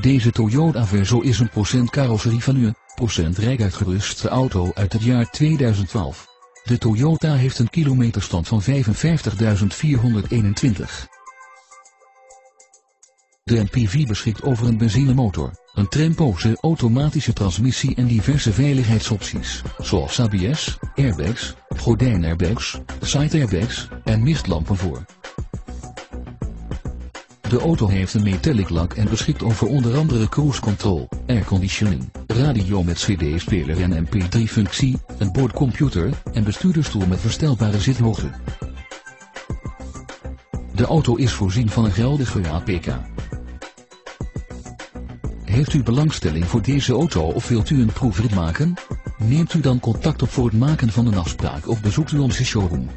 Deze Toyota Verso is een % carrosserie van een % rijk uitgeruste auto uit het jaar 2012. De Toyota heeft een kilometerstand van 55.421. De MPV beschikt over een benzinemotor, een trampoze automatische transmissie en diverse veiligheidsopties, zoals ABS, airbags, gordijnairbags, side airbags en mistlampen voor. De auto heeft een metallic lak en beschikt over onder andere cruise control, airconditioning, radio met cd-speler en mp3-functie, een boordcomputer en bestuurdersstoel met verstelbare zithoogte. De auto is voorzien van een geldige APK. Heeft u belangstelling voor deze auto of wilt u een proefrit maken? Neemt u dan contact op voor het maken van een afspraak of bezoekt u onze showroom.